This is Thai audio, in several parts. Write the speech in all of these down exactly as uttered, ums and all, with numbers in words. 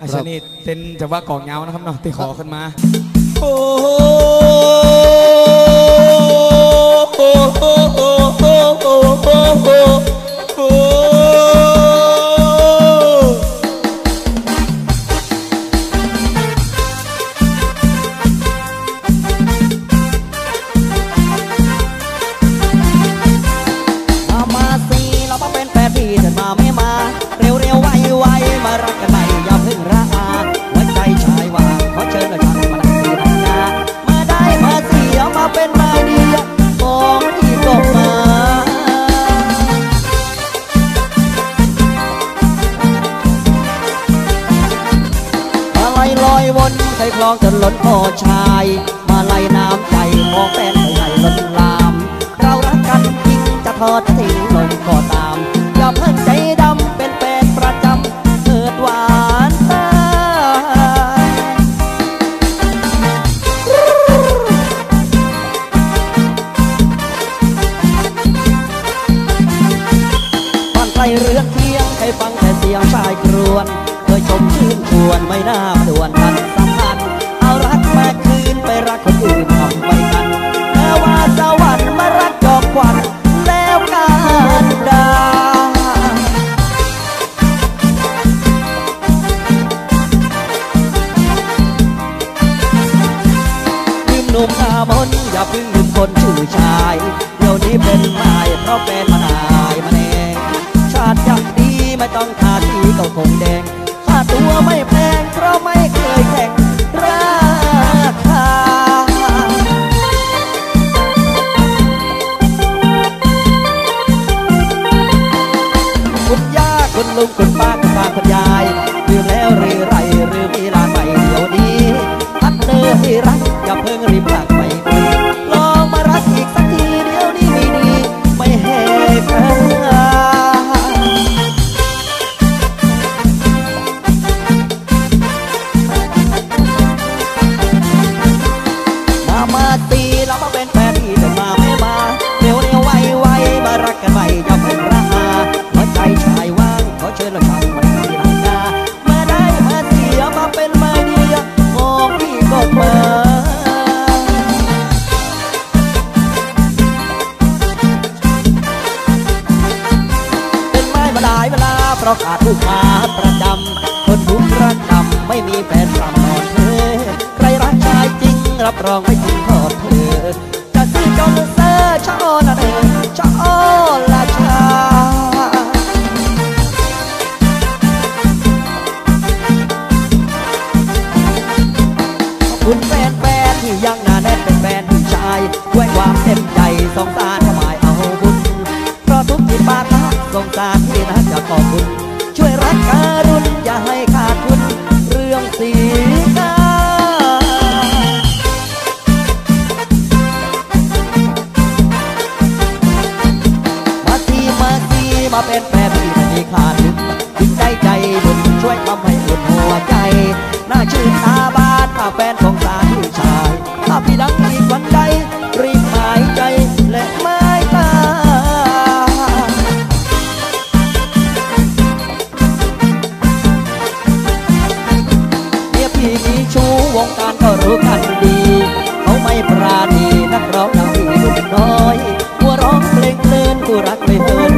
อาชนิดเต้นจะว่ากองเงานะครับเนาะที่ขอขึ้นมาโอ้โอ้โอ้โอ้โอ้โอ้โอ้โอ้โอ้มามาสิเรามาเป็นแฟนพี่เถิดมาไม่มาเร็วเร็วไวไวมารักกันไปอย่าเพิ่งระอาหัวใจชายว่าขอเชิญหน่อยจ้ามาดังสีดังนามาได้มาเสียมาเป็นรายเดียวของที่ตกมาอะไรลอยวนใครคลองจนล้นโอชายมาไล่น้ำใจมองแฟนใครล้นลามเรารักกันจริงจะทอดทิ้งลงก็ตามอย่าเพิ่งใจดำเป็นแฟนประจำเถิดหวานตาตอนใกล้เรื่องเที่ยงใครฟังแต่เสียงชายกรวนเคยชมชื่นชวนไม่น่าด่วนทันสำคัญเอารักมาคืนไปรักคนอื่นทำไมกันแม้ว่าสวรรค์มารักจอกขวัญแล้วกันดาลืมหนุ่มหน้ามนต์อย่าเพิ่งลืมคนชื่อชายเดี๋ยวนี้เป็นไม้เพราะเป็นมานายมาแนงชาติอยากดีไม่ต้องทาที่ก็คงแดงค่าตัวไม่แพงเพราะไม่เคยแข่งราคาคุณย่าคุณลุงคุณป้าคุณตาคุณยายลืมแล้วหรือไรหรือมีร้านใหม่เดี๋ยวนี้พัดเนอให้รักอย่าเพิ่งรีบรักไปคุยลองมารักอีกสักทีเดี๋ยวนี้ไม่ดีไม่แห่แพ้มามาตีเรามาเป็นแฟนที่แต่มาไม่มาเร็วเร็วไวไวมารักกันใหม่อย่าเพิ่งระอาหัวใจชายว่างขอเชิญเราชายมาดังสีดังนามาได้มาเสียมาเป็นมาเดียมองพี่ก็มาเป็นไม้มาหลายเวลาเพราะขาดผู้ค้าประจำคนบุกรักดำไม่มีแฟนรำนอนเธอใครรักชายจริงรับรองไม่ทิ้งทอดเธอจะซื้อจงเซอร์ชะออละเธอชะออละชาขอบคุณแฟนแฟนที่ยังหนาแน่นเป็นแฟนผู้ชายด้วยความเต็มใจสงสารทำไมเอาบุญเพราะทุกที่ปาทะสงสารที่นะจะขอบคุณช่วยรักการุณอย่าให้ขาดคุณเรื่องสีกามาเป็นแฟนพี่ไม่มีขาดทุนยิ่งได้ใจบุญช่วยทำให้อุ่นหัวใจน่าชื่นตาบานถ้าแฟนของสาวผู้ชายถ้าพี่ดังอีกวันใดรีบหายใจและไม่ตาเนี่ยพี่มีชู้วงการก็รู้กันดีเขาไม่ปราณีนักร้องดังพี่ดุน้อยหัวร้องเพลงเลินกูรักไม่เฮิน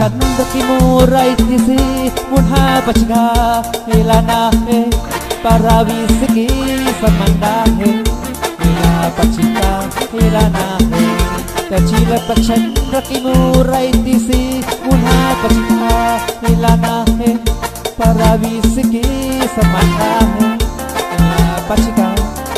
छंद की मोराइती से मुन्हा बचगा मिलाना है परावीस की समंदा है मिला बचगा मिलाना है तजील पचंद की मोराइती से मुन्हा बचगा मिलाना है परावीस की समंदा है मिला बचगा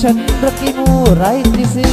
चंद्र की मोराई से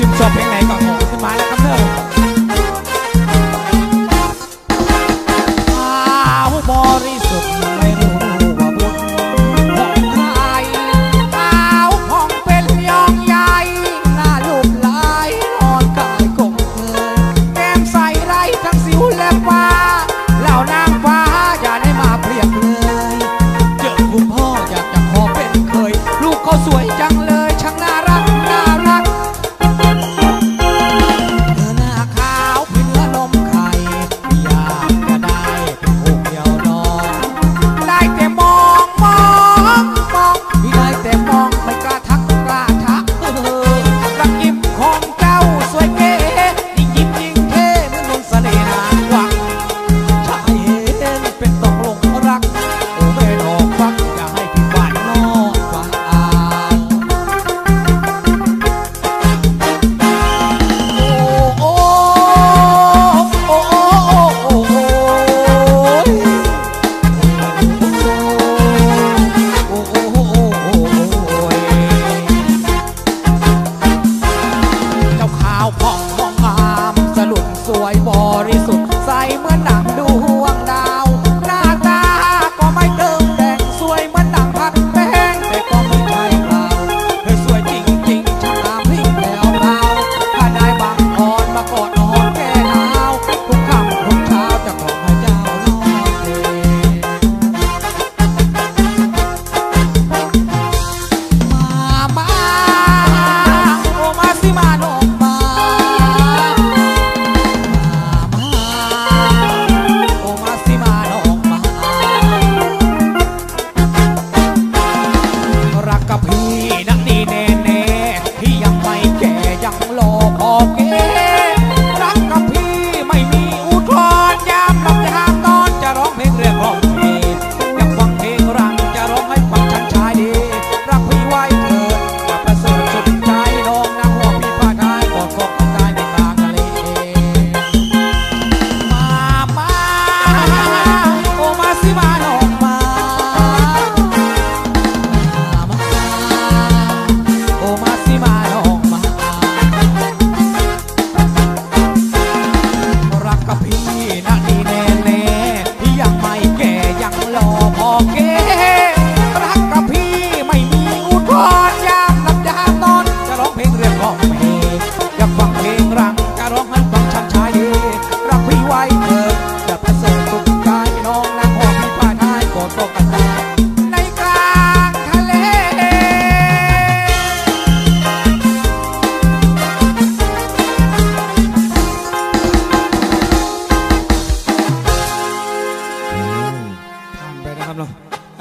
ชื่นชอบเพลงไหนก่อนผมขึ้นมาแล้วครับเธอขาวบริสุทธิ์ไม่รู้ว่าบุญของใครขาวของเป็นยองใหญ่หน้ารูปลายอ่อนกายกบเธอแก้มใสไรทั้งสิวและฟ้าเหล่านางฟ้าอย่าได้มาเปรียบเลยเจอคุณพ่ออยากจะขอเป็นเคยลูกเขาสวยจังเลยช่างน่ารักน่ารัก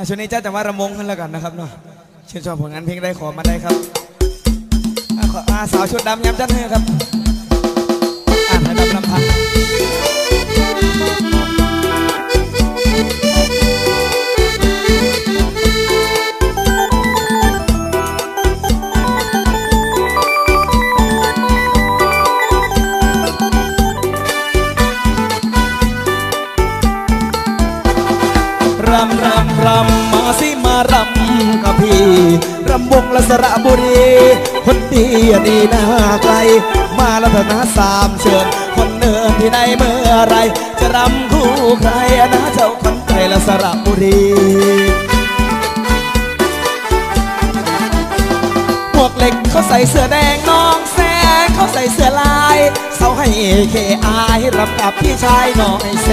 ช่วงนี้จ้าแต่ว่าระมงกันแล้วกันนะครับเนาะชื่นชอบผลงานเพลงได้ขอมาได้ครับขออาสาวชุดดำย้ำจัดให้ครับอ่านระดับลำพันรำรำรำมาสิมารำกับพี่รำวงละสระบุรีคนดีอันนี้น่าไกลมาลัตนาสามเชิญคนเนินที่ไหนเมื่อไรจะรำคู่ใครนะเจ้าคนไทยละสระบุรีพวกเล็กเขาใส่เสื้อแดงน้องแสงเขาใส่เสื้อลายเสาให้เคอายรำกับพี่ชายน้องไอเซ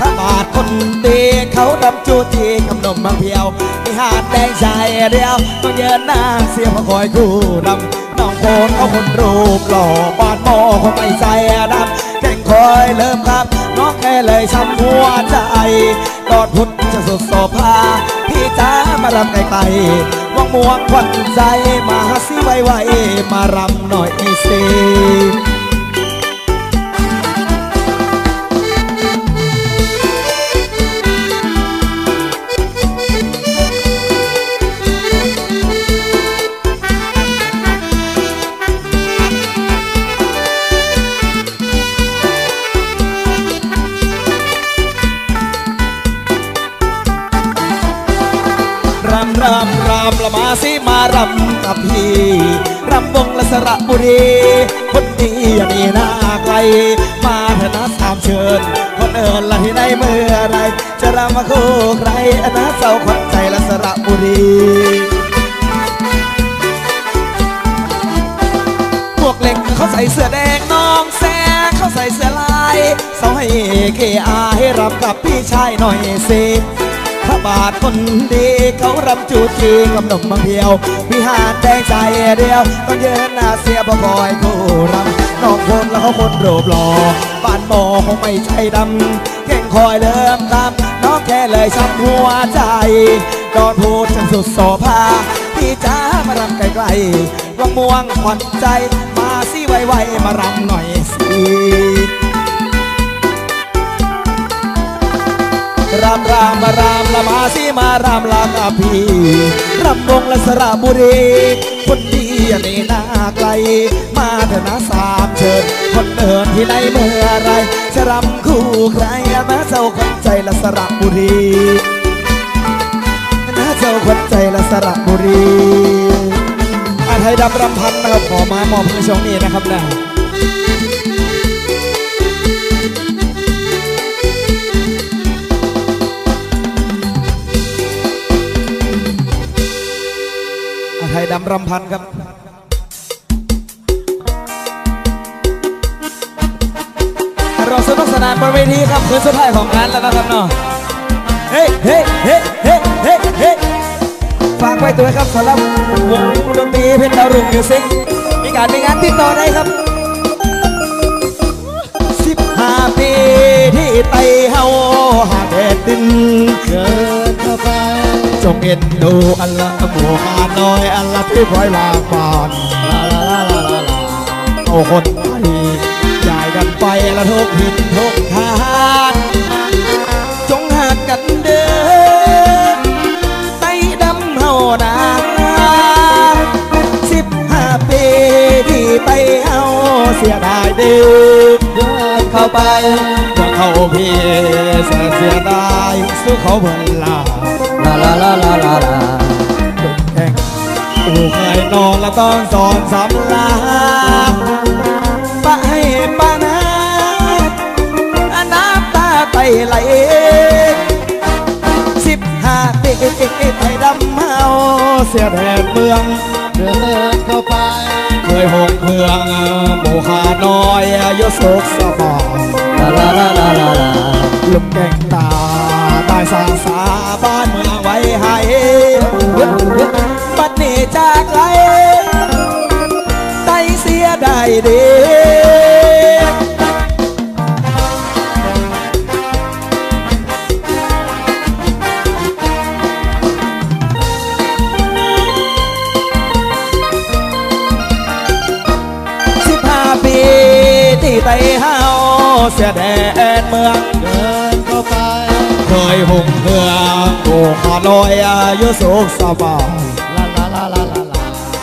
พระบาทคนดีเขาดำจูจีกำนมบางเพียวมีหาดแดงใจเดียวต้องเยินหน้าเสียพคอยคู่ดำน้องโคนเขาคนรูปหล่อปอดหม้อคงไม่ใจดำแข่งคอยเริ่มครับน้องแค่เลยช้ำหัวใจตอดพุทธจะสุดโสภาพี่จ้ามารำไกลไกลว่างม่วงควันใจมาสิไวไวมารำหน่อยสิรำรำรำละมาสิมารำกับพี่ รำวงและสระบุรีคนดีอย่าหนีหน้าไกลมาเถอะนะสามเชิญคนเอิญละที่ไหนเมื่อไรจะรำมาคู่ใครอนาเศร้าขวัญใจและสระบุรีพวกเล็กเขาใส่เสื้อแดงน้องแสเขาใส่เสื้อลายเสาให้เกอาให้รำกับพี่ชายหน่อยสิพระบาทคนดีเขารำจูจีกำหนดบางเดียววิหารแดงใจเดียวต้องเยินหน้าเสียบ่บ่อยคู่รำนอกคนแล้วเขาคนรูปหล่อบ้านหมอคงไม่ใช่ดำเก่งคอยเริ่มตามน้องแค่เลยช้ำหัวใจโดนพูดฉันสุดโสภาพี่จ้ามารำไกลๆวังม่วงขวัญใจมาสิไวๆมารำหน่อยสิรำรำมารำละมาสิมารำลากาพีรำวงและสระบุรีคนดีอย่าหนีหน้าไกลมาเถอะนะสามเชิญคนเดินที่ไหนเมื่อไรจะรำคู่ใครนะเจ้าขวัญใจและสระบุรีนะเจ้าขวัญใจและสระบุรีอาไทยดับรำพันนะครับขอมาหมอบในช่วงนี้นะครับนะไทยดำรำพันครับเราสนุกสนานบนเวทีครับคืนสุดท้ายของงานแล้วนะครับเนาะเฮ้เฮ้เฮ้เฮ้เฮ้เฮ้ฝากไว้ตัวครับสำหรับวงดนตรีเพชรดาวรุ่งมิวสิกมีการมีงานติดต่อได้ครับสิบห้าปีที่ไต่เฮาหาแดดดินเกินเข้าไปจงเอ็นดูอัลลอฮ์ผู้มาน้อยอัลลอฮ์ที่ร้อยลาก่อนลาลาลาลาลาเอาคนไทยจ่ายกันไปละทุกผิดทุกทานจงหักกันเด้อไต่ดำเฮานาสิบห้าปีที่ไต่เฮาเสียดายเด้อย้อนเข้าไปว่าเขาพี่เสียดายสู้เขาเวลาลาลาลาลาลาลาแข่งอู่เคยนอนแล้วต้องสอนสำลาปะให้ปะนะน้ำตาไตไหลสิบห้าปีไต่ดำเมาเสียแผ่นเมืองเดินเข้าไปเคยหงเมืองหมู่ขาน้อยยศสุขสบายลาลาลาลาลาลุกแก่งตาตายสาสาบ้านเมืองไว้ให้บัดนี้จากไกลใจเสียดายเด็กสิบห้าปีที่ไต่เฮาเสียแดนเมืองเดินเข้าไปเคยหงเมืองโอ้ข้าลอยอายุสุขสบายลาลาลาลาลาลา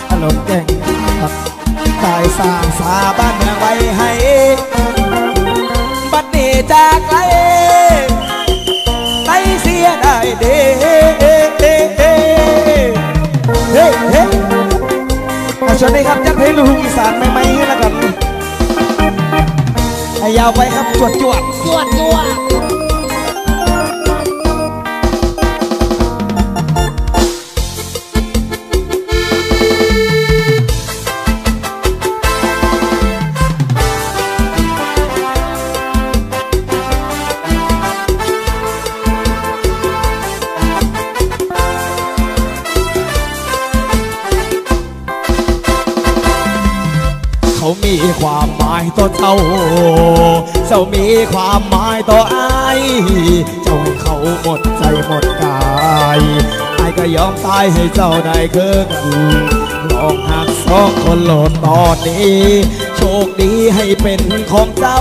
อารมณ์เก่งตายสร้างสาบ้านเมืองไว้ให้บัดนี้จากไกลไปเสียดายเด้เฮ้เฮ้อาชวนได้ครับจัดเพลงลูกอีสานใหม่ๆให้นะครับให้ยาวไปครับจวดจวดจวดจวดมีความหมายต่อเจ้าเจ้ามีความหมายต่อไอ้เจ้าให้เขาหมดใจหมดกายไอ้ก็ยอมตายให้เจ้าได้เกินลองหักสองคนโลดตอนนี้โชคดีให้เป็นของเจ้า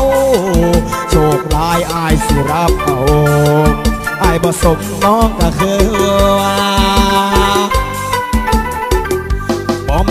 โชคร้ายไอ้สิรับเอาไอ้บ่สมน้องก็คือว่าบ่แ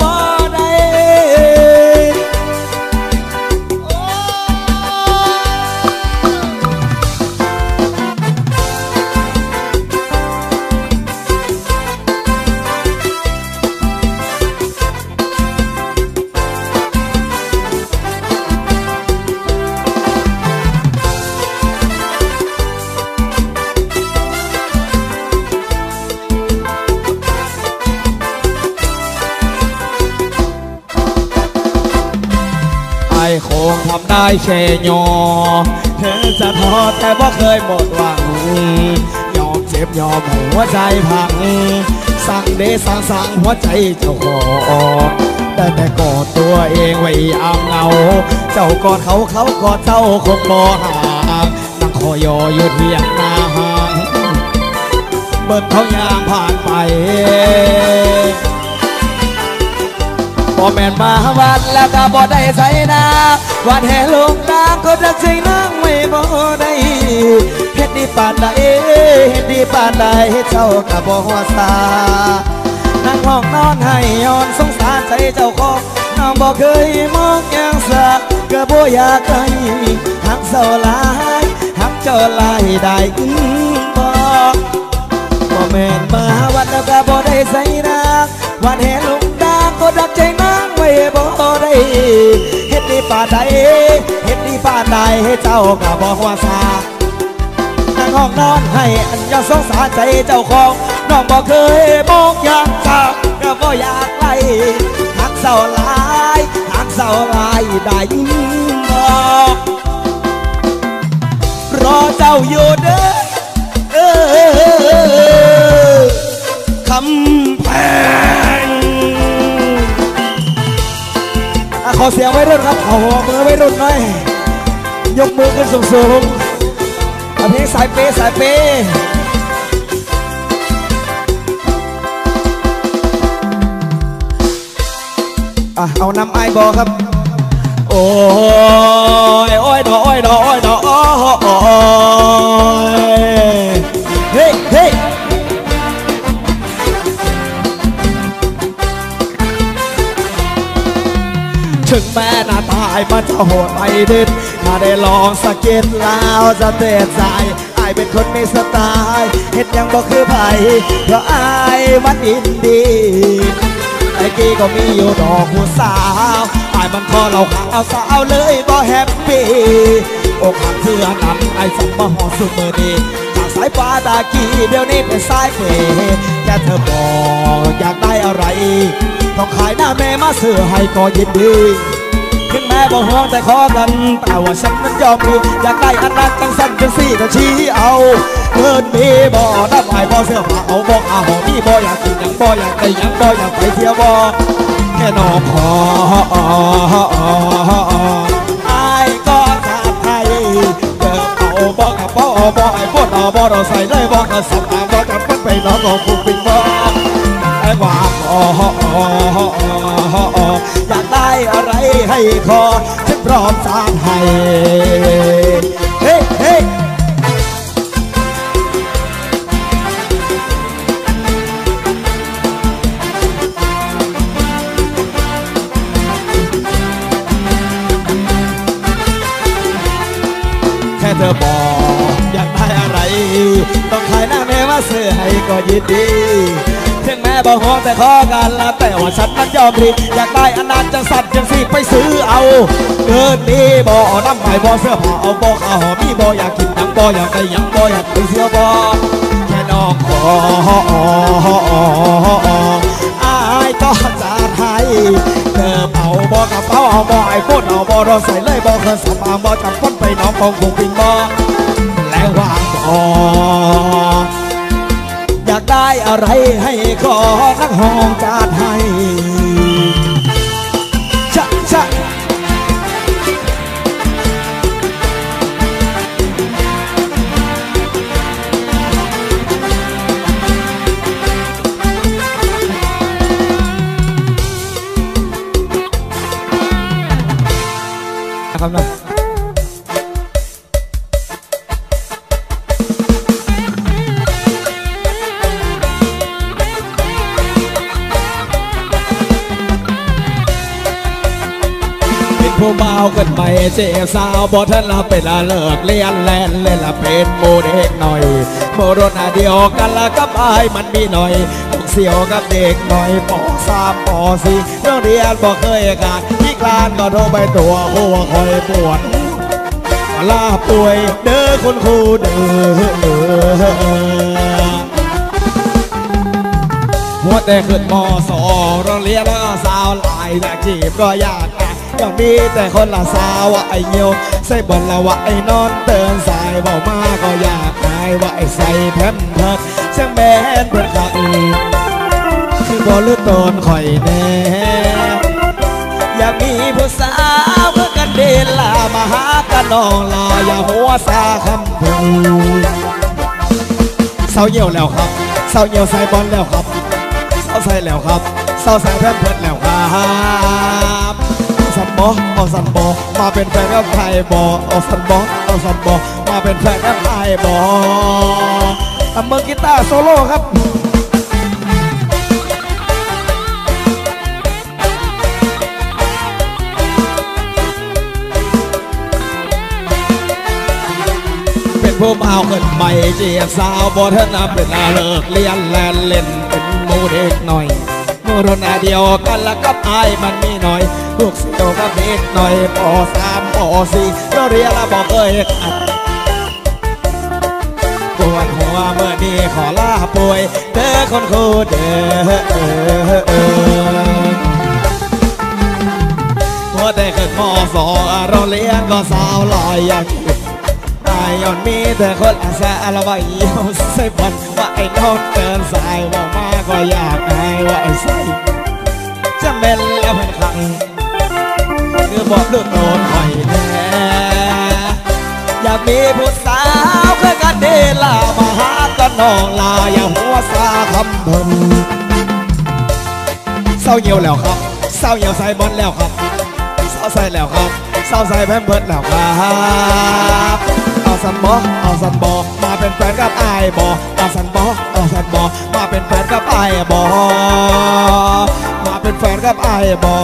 บ่ได้ได้เชยโยเธอจะทอแต่ว่าเคยหมดหวังยอมเจ็บยอมหัวใจพังสั่งเดสั่งสั่งหัวใจเจ้าขอแต่แต่กอดตัวเองไว้อำเงาเจ้ากอดเขาเขากอดเจ้าคงบ่ห่างนั่งคอยอยู่เพียงหน้าห้างเบิ่งเขายามผ่านไปบ่แม่นมาวันแล้วก็บ่ได้ใส่นาวันแห่ลงน้ำเขาดักใจนั่งไม่บ่ได้เฮ็ดดีปานใดเฮ็ดดีปานใดเจ้าก็บ่หัวซานั่งห้องนอนให้ย้อนสงสารใจเจ้าของน้องบ่เคยมองอย่างซะก็บ่อยากไกลหักเจ้าหลายหักเจ้าหลายได้กินบ่บ่แม่นมาวันแล้วก็บ่ได้ใส่นาวันแห่ลงน้ำเขาดักใจนั่งไม่บ่ได้เฮ็ดดีป่าใดเฮ็ดดีป่าใดเจ้าก็บ่หัวซานั่งห้องนอนให้อันยาสงสารใจเจ้าของน้องบ่เคยมองอย่างซะก็บ่อยากไกลหักเศร้าหลายหักเศร้าหลายได้ยินบ่รอเจ้าอยู่เด้อเอ้อคำแพงขอเสียงไว้รุ่นครับขอหัวมือไว้รุ่นหน่อยยกมือขึ้นสูงๆเอาเพลงสายเปสายเปอ่ะเอาน้ำไอบ่ครับโอ้ยโอ้ยดอโอ้ยดอโอ้ยดอโอ้ยเฮ้เฮ้ถึงแม้หน้าตายมันจะโหดไปดิดถ้าได้ลองสะกิดแล้วจะเตะใจอายเป็นคนมีสไตล์เฮ็ดยังบ่คือไผเพราะอายมันอินดีไอ้กี้ก็มีอยู่ดอกผู้สาวอายมันพอเราขังเอาสาวเลยบ่แฮปปี้อกหักเสื้อหนังไอ้สัมมาหอสุดมือดีจากสายฟ้าตากี้เดี๋ยวนี้เป็นสายเฟย์แค่เธอบอกอยากได้อะไรต้องขายหน้าแม่มาซื้อให้ก็ยินดีถึงแม่บอกห้องแต่ขอกันแต่ว่าฉันนั้นยอมดีอยากได้อันนั้นตั้งสั้นเป็นสี่ก็ชี้เอาเงินมีบ่อน้ำไหลบ่อเสื้อผ้าเอาบ่ออาหอมีบ่ออยากกินยังบ่ออยากไปยังบ่ออยากไปเที่ยวบ่อแค่นอนพอไอ้ก็จะไปเดินเอาบ่อกับบ่อบ่อไอ้บ่อเอาบ่อเราใส่ได้บ่อเราสับตาบ่อกับมันไปนอนเราคุกปิดบ่อไอ้บ่ออยากได้อะไรให้ขอฉันพร้อมสร้างให้เฮ้เฮ้แค่เธอบอกอยากได้อะไรต้องขายหน้าแม่ว่าซื้อให้ก็ยินดีถึงแม่บ่ห้องแต่ขอกันละแต่ว่าฉันนั้นยอมรีอยากได้อันนั้นจังสัตว์จังสีไปซื้อเอาเงินนี้บ่อน้ำไหลบ่อเสื้อผ้าเอาบ่อข้าวหอมมีบ่ออยากกินยังบ่ออยากไปยังบ่ออยากไปเที่ยวบ่อแค่น้องขออายก็จะให้เธอเผาบ่อกระเป๋าเอาบ่อไอโฟนเอาบ่อเราใส่เลยบ่อเครื่องสำอางบ่อจับก้นไปน้องคงคงกินบ่อแล้ววางบ่ออยากได้อะไรให้ขอนักห้องจัดให้ชะชะ เบาขึ้นไปเจีบสาวบอท่านละเป็นละเลิกเลี้ยนแลนเล่นละเป็นโมเด็กหน่อยโมรถเดียวกันละกับไอมันมีหน่อยลูกเสี่ยวกับเด็กหน่อยปอสามปอสี่เรื่องเรียนบอกเคยขาดยิ่งลานก็โทรไปตัวหัวคอยปวดลาป่วยเด้อคนครูเด้อหัวแต่ขึ้นมสองโรงเรียนสาวหลายแต่จีบก็ยากอ่ะยังมีแต่คนละสาวว่าไอ้เงียวใส่บนละว่าไอ้นอนเตือนสายเบามาก็อยากหายว่าไอ้ใส่แพมเพิร์ดเสียงแบนเปิดขัดคือบอลลูนโดนข่อยแน่อยากมีผู้สาวเพื่อกันเดินลามาหากันน้องลาอย่าหัวซาคำพูดเศร้าเหี่ยวแล้วครับเศร้าเหี่ยวใส่บอลแล้วครับเศร้าใส่แล้วครับเศร้าใส่แพมเพิร์สแล้วครับเอาสันบอเอาสันบอมาเป็นแฟนกับใครบอเอาสันบอเอาสันบอมาเป็นแฟนกับใครบอทำมือกีตาร์โซโล่ครับเป็นผู้เมาขึ้นไปเจีบสาวบอเธอหน้าเป็นอาเลิกเลี้ยนแลนเล่นเป็นโมเด็กหน่อยโมรถเดียวกันละกับไอมันมีหน่อยลูกเสี่ยวกับเด็กหน่อยปอสามปอสี่เราเรียนละบอกเอ้ยปวดหัวเมื่อนี้ขอลาป่วยเด้อคนครูเด้อหัวแต่ขึ้นมสองเราเลี้ยงก็สาวลอยอยากย้อนมีแต่คนอาสาละว่าเยี่ยวใส่บอลว่าไอ้น้องเดินสายว่ามาก็อยากหายว่าไอ้ใส่จะเป็นแล้วเป็นครั้งคือบอกลูกโดนหอยแน่อยากมีผู้สาวเพื่อกันเดลามาหากันน้องลาอย่าหัวซาคำพูดเศร้าเหี่ยวแล้วครับเศร้าเหี่ยวใส่บอลแล้วครับเศร้าใส่แล้วครับเศร้าใส่แพมเพิร์สแล้วครับเอาสันบอเอาสันบอมาเป็นแฟนกับไอ้บอเอาสันบอเอาสันบอมาเป็นแฟนกับไอ้บอมาเป็นแฟนกับไอ้บอ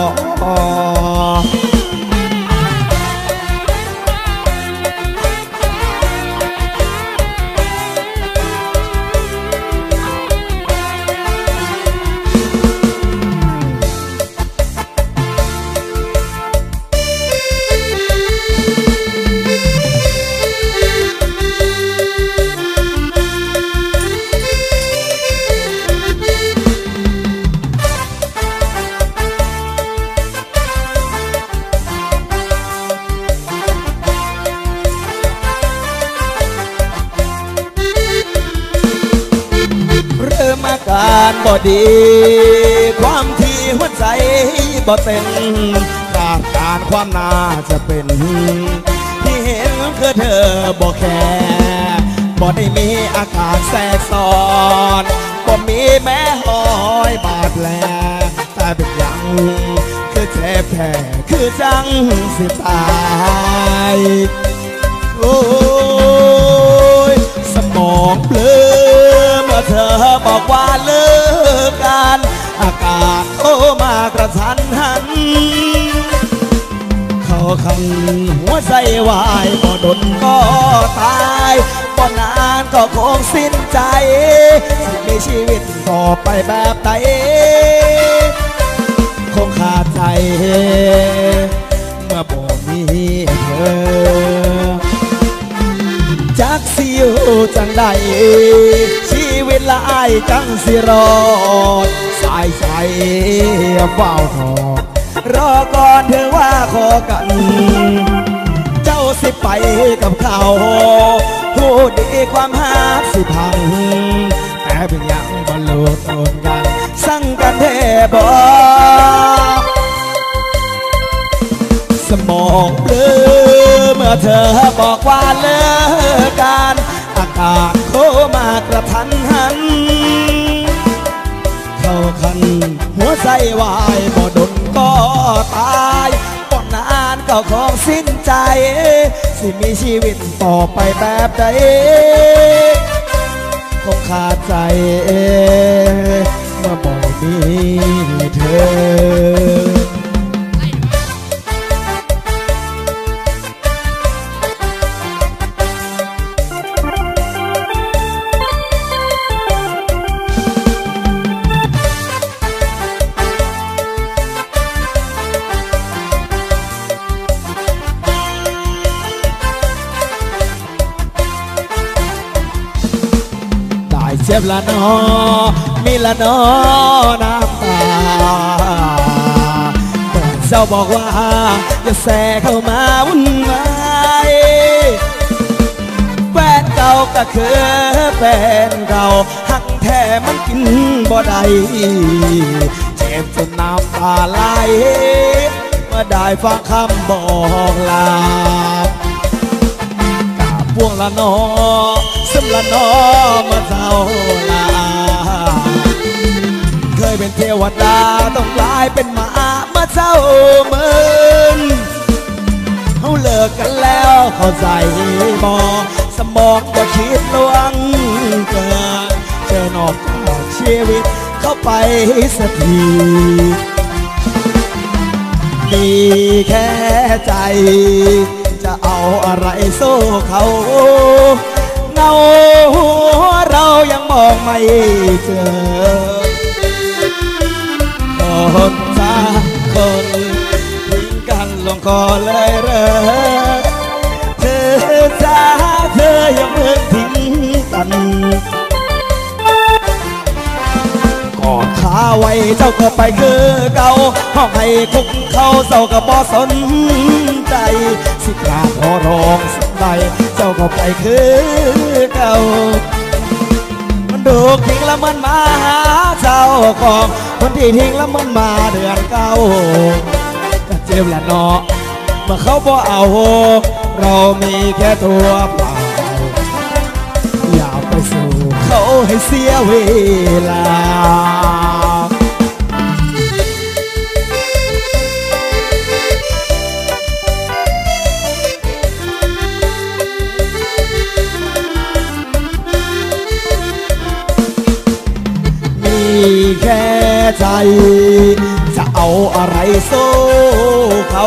บ่ดีความที่หัวใจบ่เต้นขาดการความน่าจะเป็นที่เห็นคือเธอบ่แค่บ่ได้มีอาการแทรกซ้อนบ่มีแม้รอยบาดแผลแต่เป็นอย่างคือเจ็บแผลคือจังสิตายโอ้ยสมองเปลือเมื่อเธอบอกว่าเลิกกันอากาศโอ้มากระทันหันเขาขังหัวใจวายบ่ดนก็ตายบ่นานก็คงสิ้นใจมีชีวิตต่อไปแบบไหนคงขาดใจเมื่อบ่มีเธอจักสิอยู่จังใดชีวิตละอายจังสิรอดสายใจเฝ้าทอดรอก่อนเธอว่าขอกันเจ้าสิไปกับเขาผู้ดีความหาสิพังแต่เพียงยังบ่รู้ตนกันสั่งกันเทบ่สมองเลือเมื่อเธอบอกว่าเลิกกันอากาศโคมากระทันหันเข้าคันหัวใจวายบ่ดนก็ตายบ่นานก็คงสิ้นใจสิมีชีวิตต่อไปแบบใดคงขาดใจเมื่อบ่มีเธอ จ็บละนอมีละนอน้ำตาเจ้าบอกว่าอย่าแสเข้ามาวุ่นวายแฟนเก่าก็คือแฟนเราหักแท้มันกินบ่ได้เจ็บจนน้ำตาไหลเมื่อได้ฟังคำบอกลาพวงละนอซึมละนอเมื่อเท่าลาเคยเป็นเทวดาต้องกลายเป็นหมาเมื่อเท่าเมินเขาเลิกกันแล้วเข้าใจบ่สมองก็คิดล่วงเกินเจอนอกจากชีวิตเข้าไปสักทีมีแค่ใจจะเอาอะไรสู้เขาเงาเรายังมองไม่เจอคนสาคนทิ้งกันลงคอเลยเร่อเธอจ้าเธอยังเพิ่งทิ้งกันกอดขาไว้เจ้าเธอไปคือเก่าห้องให้คุกเขาเศร้ากับบ่สนใจสิกราบขอร้องสักใดเจ้าก็ไปคือเก่ามันดูทิ้งละมันมาหาเจ้าของคนที่ทิ้งละมันมาเดือนเก่าก็เจ็บและเนาะเมื่อเขาบ่เอาเรามีแค่ตัวเปล่าอย่าไปสู่เขาให้เสียเวลาแค่ใจจะเอาอะไรสู้เขา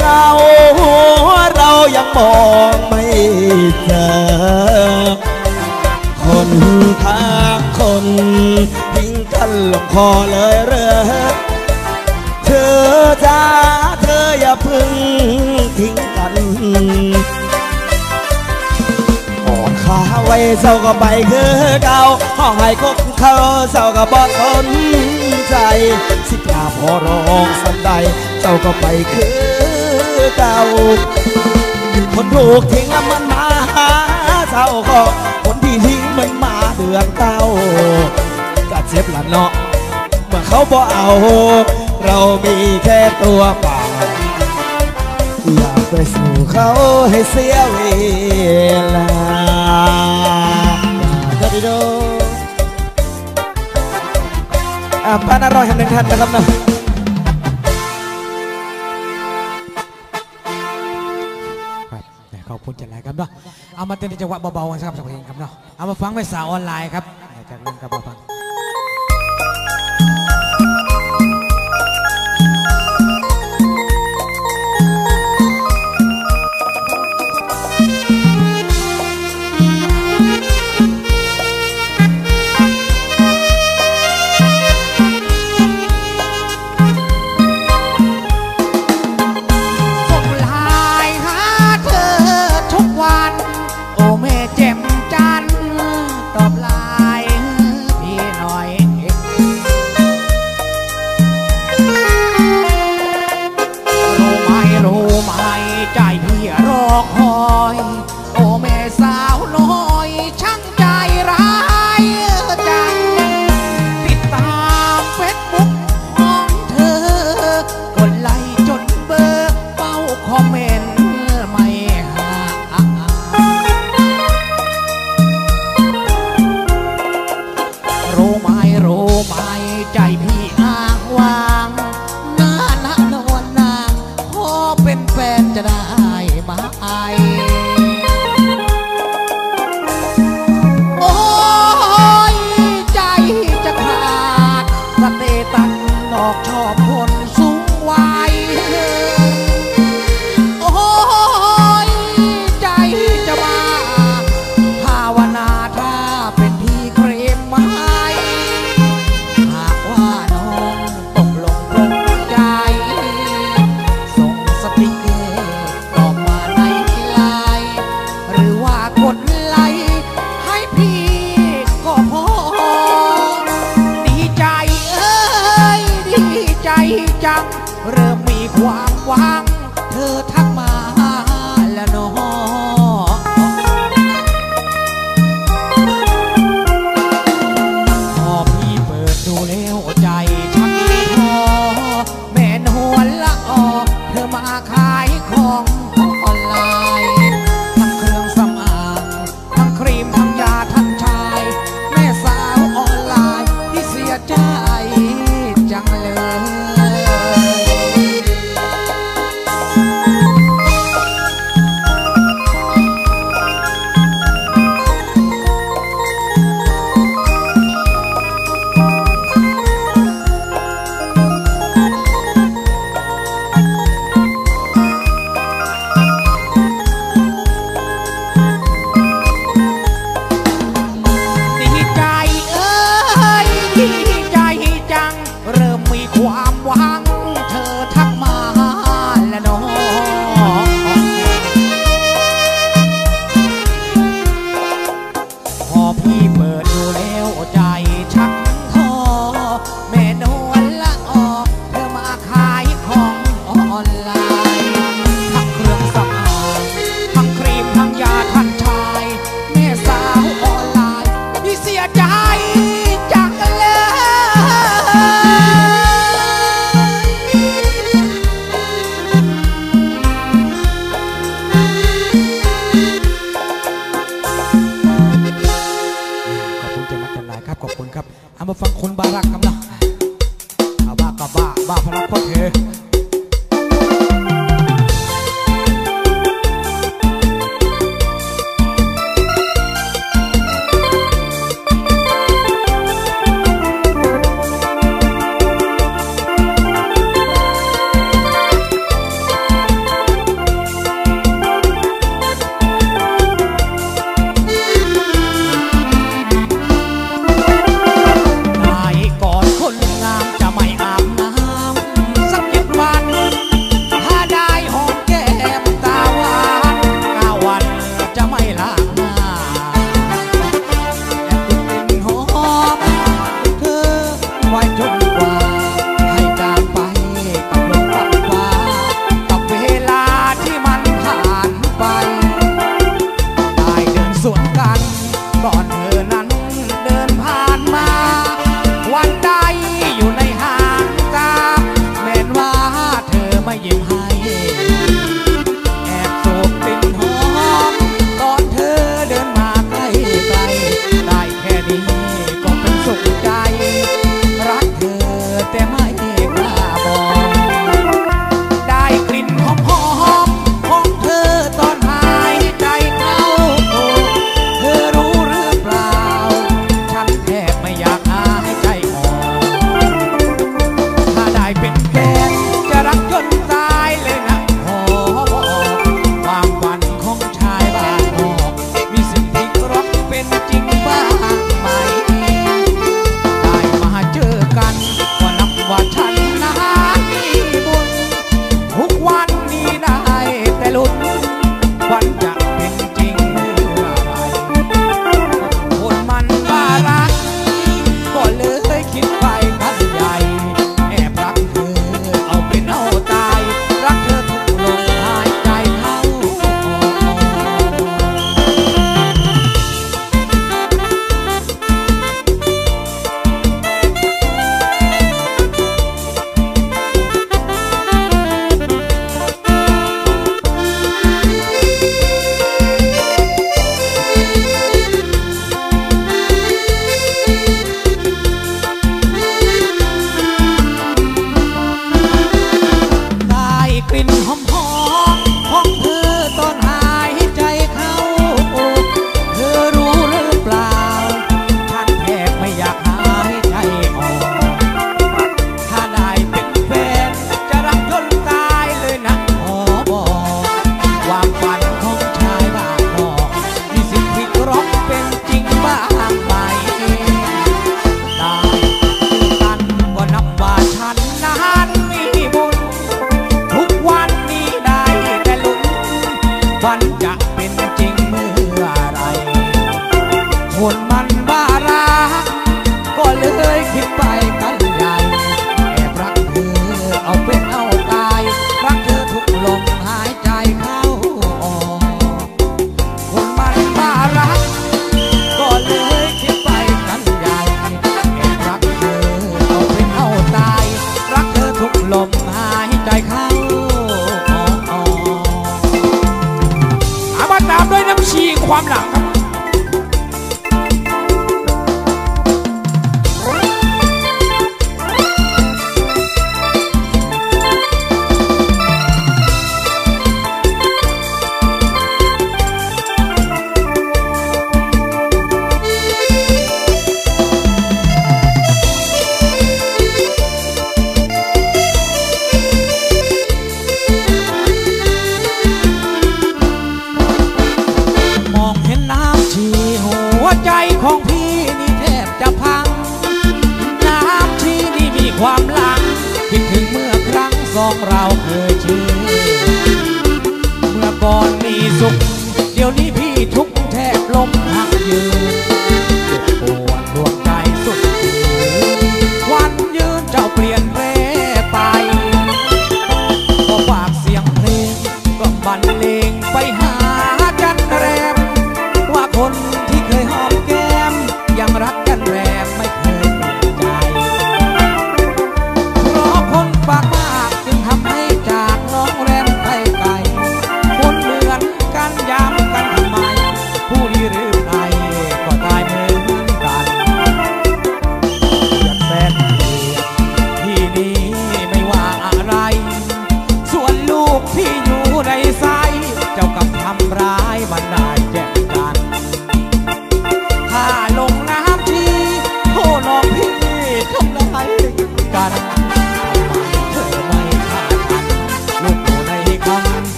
เราเรายังมองไม่เจอคนทางคนทิ้งกันลงคอเลยเร่อเธอจ้าเธออย่าพึ่งทิ้งกันขาไว้เศร้าก็ไปคือเก่าห้องให้คบเขาเศร้าก็บ่สนใจสิกราบขอร้องสักใดเศร้าก็ไปคือเก่าคนถูกทิ้งแล้วมันมาหาเศร้าก็คนที่ทิ้งมันมาเดือนเก่าก็เจ็บละเนาะเมื่อเขาบ่เอาเรามีแค่ตัวเปล่าอย่าไปสู่เขาให้เสียเวลาสวัสดีดูอ่ะบ้านอร่อยแห่งหนึ่งทันนะครับนะขอบคุณจัดรายการเนาะเอามาเต้นในจังหวะเบาๆกันครับสำหรับเพลงครับเนาะเอามาฟังไปสาวออนไลน์ครับจากเรื่องกระเป๋าฟังตอบลายพี่ มาฟังคนบารักกำลังบ้ากับบ้าบ้าพลักพดเฮ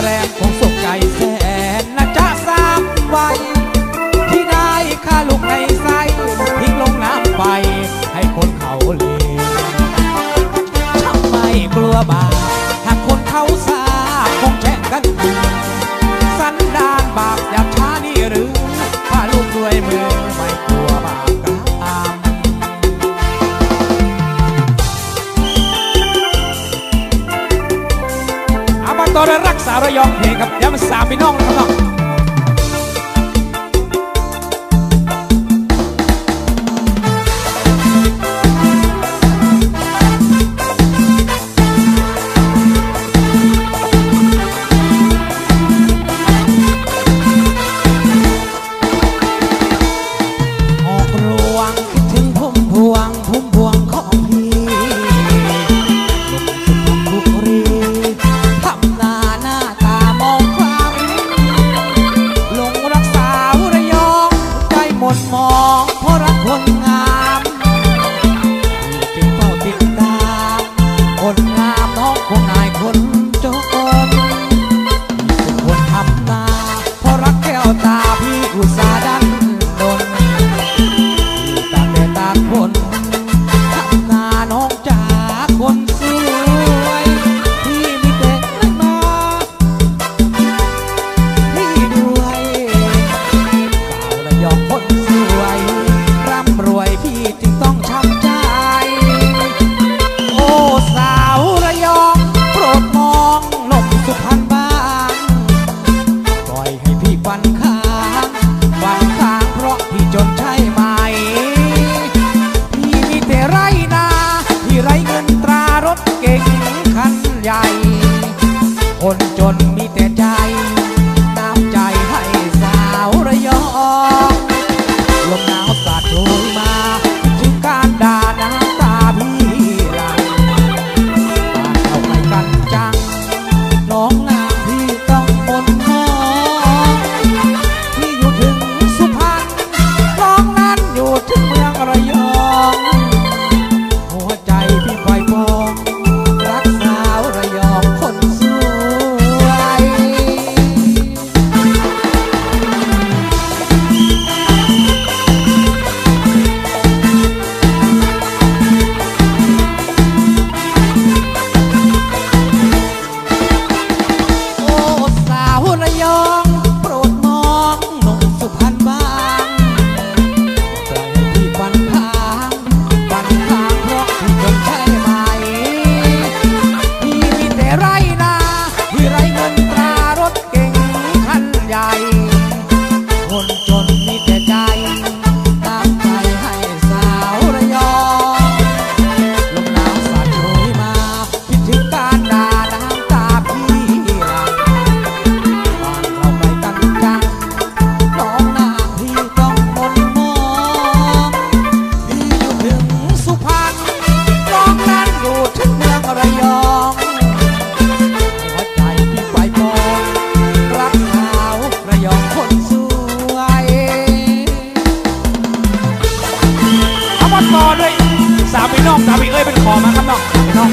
แรงของศพไก่แสนนะจ๊ะสามวัยที่ได้ฆ่าลูกในไส้ทิ้งลงน้ำไปให้คนเขาเลวทำไมกลัวบาปหากคนเขาสาบคงแช่งกันสันดานบาปหยาบช้านี่หรือฆ่าลูกด้วยมือไม่กลัวบาปตอนรักษาระยองเพลงครับย้ำสามพี่น้องนะครับออกรวงถึงพุ่มพวงพุ่มพวงของพี่ลงสุดทุกรีมองเพราะรักคนงามจึงเฝ้าติดตามคนงามน้องคนนายคนจนสุดคนทำนาเพราะรักแก้วตาพี่อุตส่าห์ดันดนตาแต่ตาคนทำนาน้องจ๋าคนสวยพี่มีเด็กน้อยพี่ด้วยสาวระยองคนร่ำรวยพี่จึงต้องช้ำใจโอ้สาวระยองโปรดมองลมสุพรรณบ้างปล่อยให้พี่ฝันค้างฝันค้างเพราะพี่จนใช่ไหมพี่มีแต่ไร่นาพี่ไร้เงินตรารถเก๋งคันใหญ่คนจนมีแต่ใจน้ำใจให้สาวระยองลมหนาวสาดโรยมาถึงการด่าน้ำตาพี่หลั่งเข้าไปกันจังน้องนางพี่ต้องมนมองพี่อยู่ถึงสุพรรณน้องนั้นอยู่ถึงเมืองระยองหัวใจพี่ไฟฟองรักสาวระยองคนสวยคนจนมีแต่ใจตามใจให้สาวระยองลมหนาวสาดโชยมาคิดถึงการด่าน้ำตาพี่หลั่งบ้านเราไปกันจังน้องนางพี่ต้องมนมองพี่อยู่ถึงสุพรรณน้องนั้นอยู่ถึงเมืองระยองสาวพี่น้องสาวพี่เอ้ยเป็นขอมาครับน้องพี่น้อง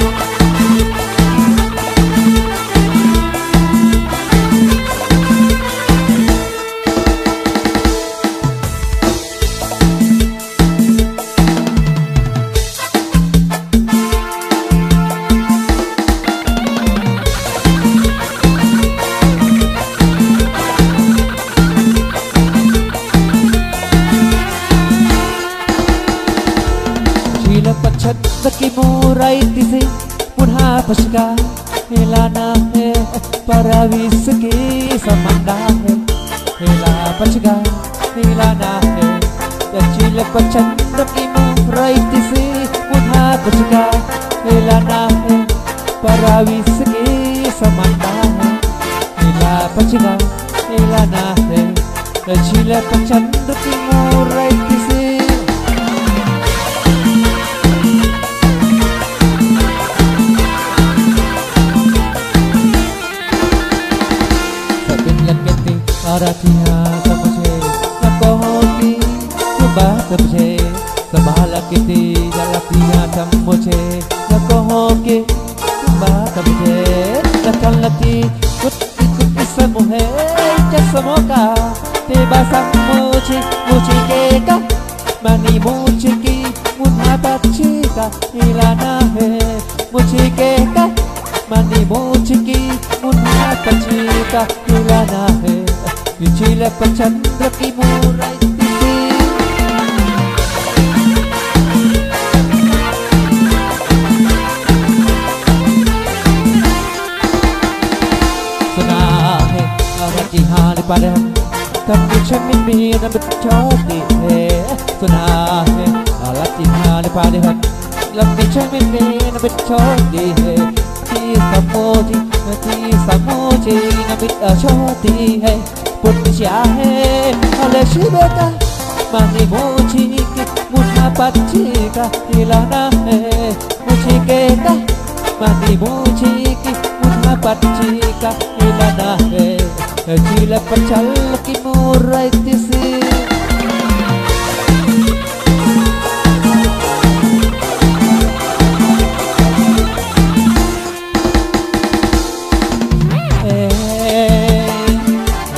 से पुनः पशका हिलाना है परविश के समाना है हिला पशका हिलाना है तचिल पचंद की मुराइत से पुनः पशका हिलाना है परविश के समाना है हिला पशका हिलाना है तचिल पचंद की मुराइत से Hãy subscribe cho kênh Ghiền Mì Gõ Để không bỏ lỡ những video hấp dẫn का खिलाना है निचले पर चंद्र की मोहराई। तब कुछ मेरा बचाते है सुना है हालांकि हाल पारे हैं लंबी चमी मेरा बचाते है ती समोजी ती समोजी नबी अचाते है पुच्छा है अलशी बेटा माने मोची के मुन्ना पच्ची का दिलाना है मुझे कहता माने मोची के मुन्ना पच्ची का दिलाना है चीला पर चल की मुराइती से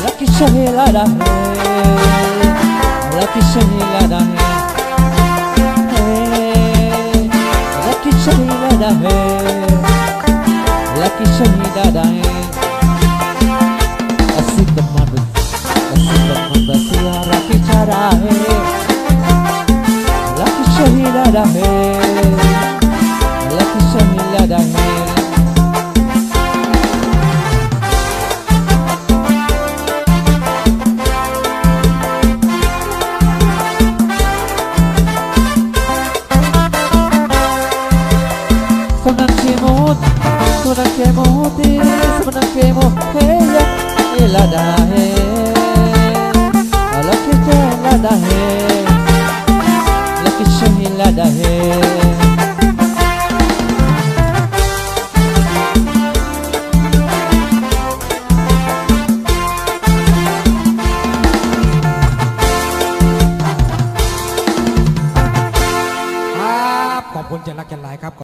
लकी शहला दा है लकी शहला दा है लकी शहला दा है लकी शहला दा है la me la kisha la me sona ke mo sona ke mo te sona ke mo he ya la da he la kisha la da he da hai